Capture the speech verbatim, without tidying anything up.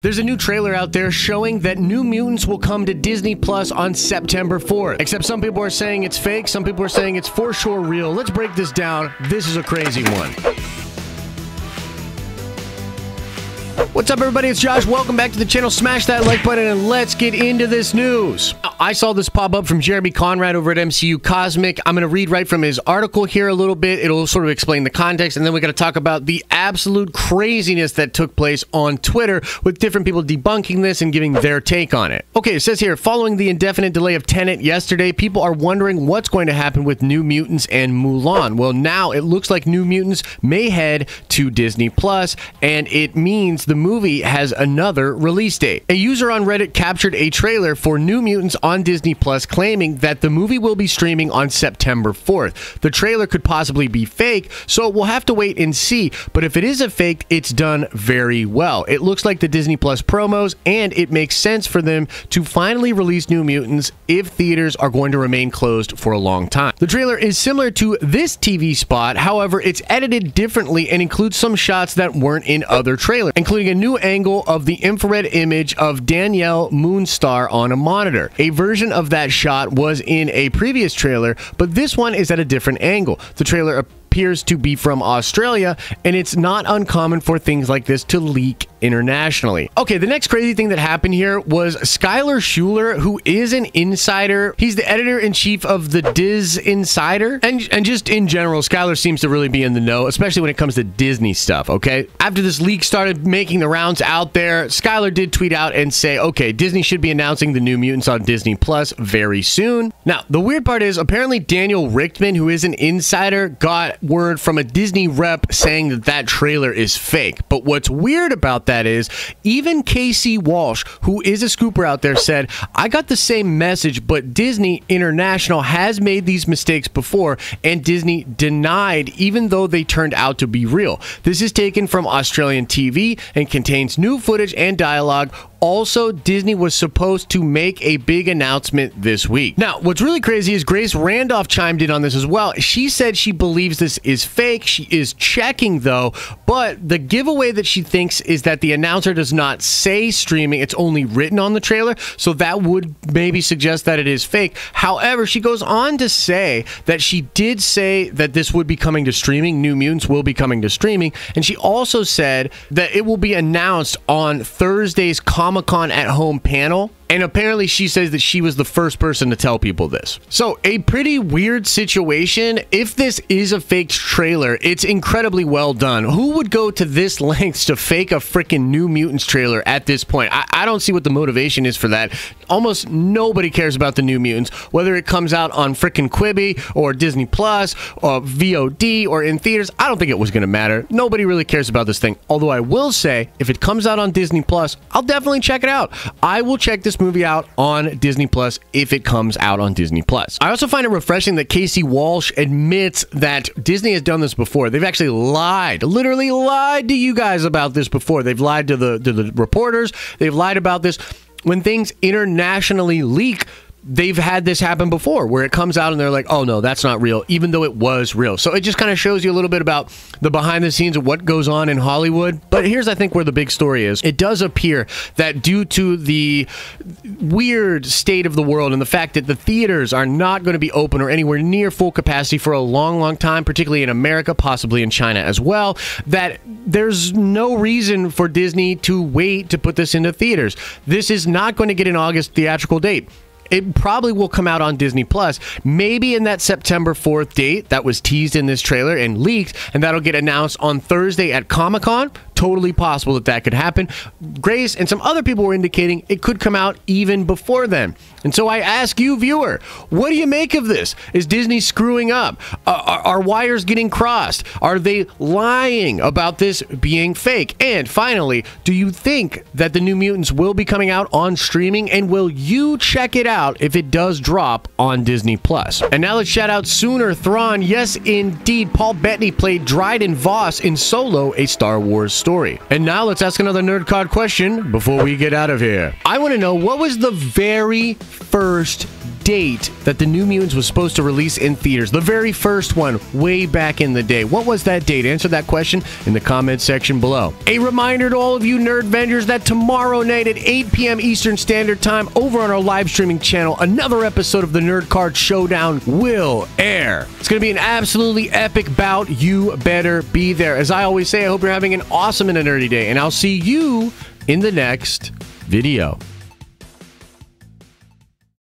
There's a new trailer out there showing that New Mutants will come to Disney Plus on September fourth. Except some people are saying it's fake, some people are saying it's for sure real. Let's break this down. This is a crazy one. What's up, everybody? It's Josh. Welcome back to the channel. Smash that like button and let's get into this news. I saw this pop up from Jeremy Conrad over at M C U Cosmic. I'm going to read right from his article here a little bit. It'll sort of explain the context, and then we're going to talk about the absolute craziness that took place on Twitter with different people debunking this and giving their take on it. Okay, it says here, following the indefinite delay of Tenet yesterday, people are wondering what's going to happen with New Mutants and Mulan. Well, now it looks like New Mutants may head to Disney Plus, and it means the movie has another release date. A user on Reddit captured a trailer for New Mutants on Disney Plus claiming that the movie will be streaming on September fourth. The trailer could possibly be fake, so we'll have to wait and see, but if it is a fake, it's done very well. It looks like the Disney Plus promos, and it makes sense for them to finally release New Mutants if theaters are going to remain closed for a long time. The trailer is similar to this T V spot, however, it's edited differently and includes some shots that weren't in other trailers, including a new angle of the infrared image of Danielle Moonstar on a monitor. A version of that shot was in a previous trailer, but this one is at a different angle. The trailer appears to be from Australia, and it's not uncommon for things like this to leak internationally. Okay, the next crazy thing that happened here was Skyler Shuler, who is an insider. He's the editor-in-chief of the Diz Insider. And, and just in general, Skyler seems to really be in the know, especially when it comes to Disney stuff, okay? After this leak started making the rounds out there, Skyler did tweet out and say, okay, Disney should be announcing the New Mutants on Disney Plus very soon. Now, the weird part is apparently Daniel Richtman, who is an insider, got word from a Disney rep saying that that trailer is fake. But what's weird about that is even Casey Walsh, who is a scooper out there, said, I got the same message, but Disney International has made these mistakes before, and Disney denied, even though they turned out to be real. This is taken from Australian T V and contains new footage and dialogue. Also, Disney was supposed to make a big announcement this week. Now, what's really crazy is Grace Randolph chimed in on this as well. She said she believes this is fake. She is checking, though, but the giveaway that she thinks is that the announcer does not say streaming. It's only written on the trailer, so that would maybe suggest that it is fake. However, she goes on to say that she did say that this would be coming to streaming. New Mutants will be coming to streaming, and she also said that it will be announced on Thursday's conference Comic-Con at Home panel. And apparently she says that she was the first person to tell people this. So a pretty weird situation. If this is a faked trailer, it's incredibly well done. Who would go to this lengths to fake a freaking New Mutants trailer at this point? I, I don't see what the motivation is for that. Almost nobody cares about the New Mutants, whether it comes out on freaking Quibi or Disney Plus or V O D or in theaters. I don't think it was going to matter. Nobody really cares about this thing. Although I will say, if it comes out on Disney Plus, I'll definitely check it out. I will check this movie out on Disney Plus if it comes out on Disney Plus. I also find it refreshing that Casey Walsh admits that Disney has done this before. They've actually lied, literally lied to you guys about this before. They've lied to the to the reporters. They've lied about this. When things internationally leak, they've had this happen before where it comes out and they're like, oh no, that's not real, even though it was real. So it just kind of shows you a little bit about the behind the scenes of what goes on in Hollywood. But here's, I think, where the big story is. It does appear that due to the weird state of the world and the fact that the theaters are not going to be open or anywhere near full capacity for a long, long time, particularly in America, possibly in China as well, that there's no reason for Disney to wait to put this into theaters. This is not going to get an August theatrical date. It probably will come out on Disney Plus, maybe in that September fourth date that was teased in this trailer and leaked, and that'll get announced on Thursday at Comic-Con. Totally possible that that could happen. Grace and some other people were indicating it could come out even before then. And so I ask you, viewer, what do you make of this? Is Disney screwing up? Are, are, are wires getting crossed? Are they lying about this being fake? And finally, do you think that the New Mutants will be coming out on streaming? And will you check it out if it does drop on Disney Plus? And now let's shout out Sooner Thrawn. Yes, indeed. Paul Bettany played Dryden Vos in Solo, a Star Wars story. Story. And now let's ask another Nerd Card question before we get out of here. I want to know, what was the very first date that the New Mutants was supposed to release in theaters. The very first one, way back in the day. What was that date? Answer that question in the comment section below. A reminder to all of you Nerdvengers that tomorrow night at eight p m Eastern Standard Time, over on our live streaming channel, another episode of the Nerd Card Showdown will air. It's going to be an absolutely epic bout. You better be there. As I always say, I hope you're having an awesome and a nerdy day, and I'll see you in the next video.